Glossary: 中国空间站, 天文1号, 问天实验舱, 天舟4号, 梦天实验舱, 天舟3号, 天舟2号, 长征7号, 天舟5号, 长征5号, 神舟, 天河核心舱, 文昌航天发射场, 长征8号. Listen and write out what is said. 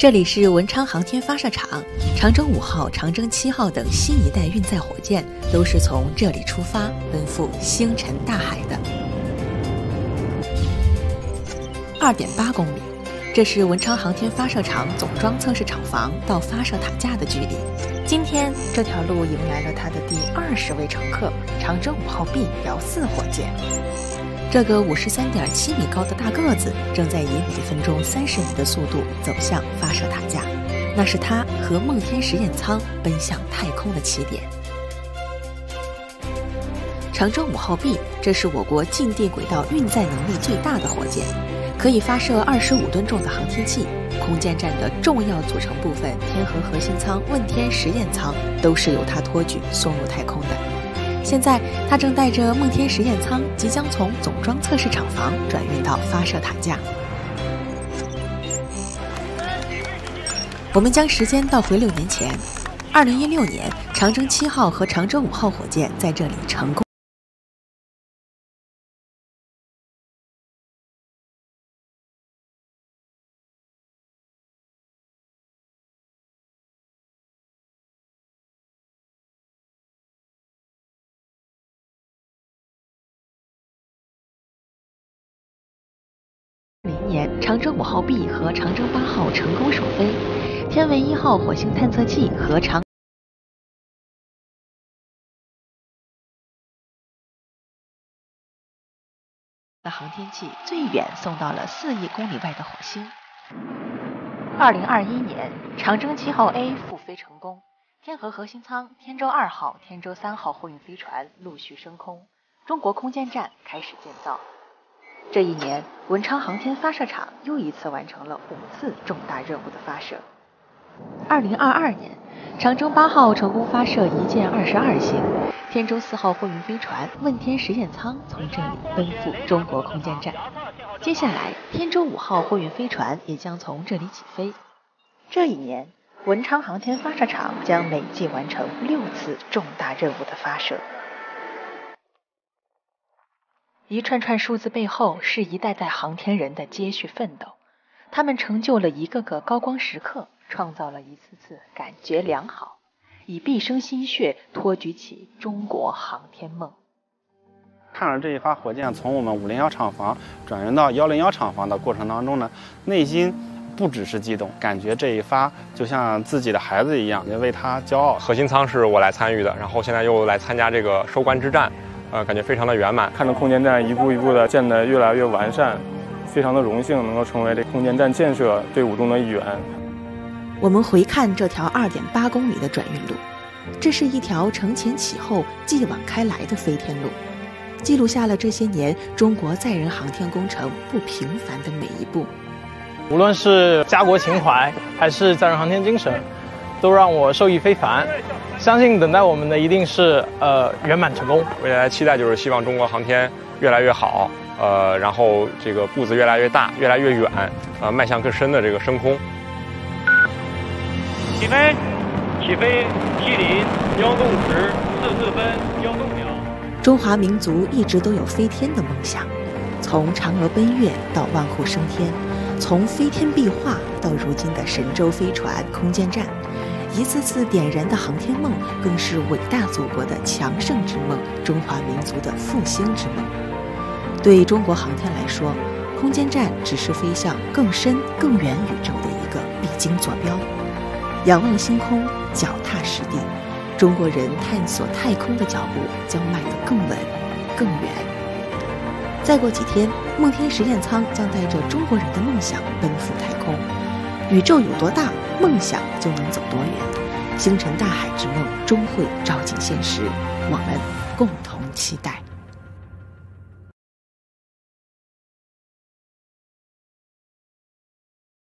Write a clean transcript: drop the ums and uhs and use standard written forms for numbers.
这里是文昌航天发射场，长征5号、长征7号等新一代运载火箭都是从这里出发，奔赴星辰大海的。2.8公里，这是文昌航天发射场总装测试厂房到发射塔架的距离。今天，这条路迎来了它的第20位乘客——长征5号 B 遥4火箭。 这个53.7米高的大个子正在以每分钟30米的速度走向发射塔架，那是他和梦天实验舱奔向太空的起点。长征5号 B， 这是我国近地轨道运载能力最大的火箭，可以发射25吨重的航天器。空间站的重要组成部分天河核心舱、问天实验舱都是由它托举送入太空的。 现在，它正带着梦天实验舱，即将从总装测试厂房转运到发射塔架。我们将时间倒回6年前，2016年，长征7号和长征5号火箭在这里成功。长征5号 B 和长征8号成功首飞，天文1号火星探测器和航天器最远送到了4亿公里外的火星。2021年，长征7号 A 复飞成功，天河核心舱、天舟2号、天舟3号货运飞船陆续升空，中国空间站开始建造。 这一年，文昌航天发射场又一次完成了5次重大任务的发射。2022年，长征8号成功发射一箭22星，天舟4号货运飞船问天实验舱从这里奔赴中国空间站。接下来，天舟5号货运飞船也将从这里起飞。这一年，文昌航天发射场将累计完成6次重大任务的发射。 一串串数字背后是一代代航天人的接续奋斗，他们成就了一个个高光时刻，创造了一次次感觉良好，以毕生心血托举起中国航天梦。看着这一发火箭从我们501厂房转运到101厂房的过程当中呢，内心不只是激动，感觉这一发就像自己的孩子一样，也为他骄傲。核心舱是我来参与的，然后现在又来参加这个收官之战。 感觉非常的圆满。看着空间站一步一步的建得越来越完善，非常的荣幸能够成为这空间站建设队伍中的一员。我们回看这条2.8公里的转运路，这是一条承前启后、继往开来的飞天路，记录下了这些年中国载人航天工程不平凡的每一步。无论是家国情怀，还是载人航天精神，都让我受益非凡。 相信等待我们的一定是圆满成功。未来期待就是希望中国航天越来越好，然后这个步子越来越大，越来越远，迈向更深的这个升空。起飞，起飞，7:10:44.15秒。中华民族一直都有飞天的梦想，从嫦娥奔月到万户升天，从飞天壁画到如今的神舟飞船、空间站。 一次次点燃的航天梦，更是伟大祖国的强盛之梦，中华民族的复兴之梦。对中国航天来说，空间站只是飞向更深、更远宇宙的一个必经坐标。仰望星空，脚踏实地，中国人探索太空的脚步将迈得更稳、更远。再过几天，梦天实验舱将带着中国人的梦想奔赴太空。宇宙有多大？ 梦想就能走多远，星辰大海之梦终会照进现实，我们共同期待。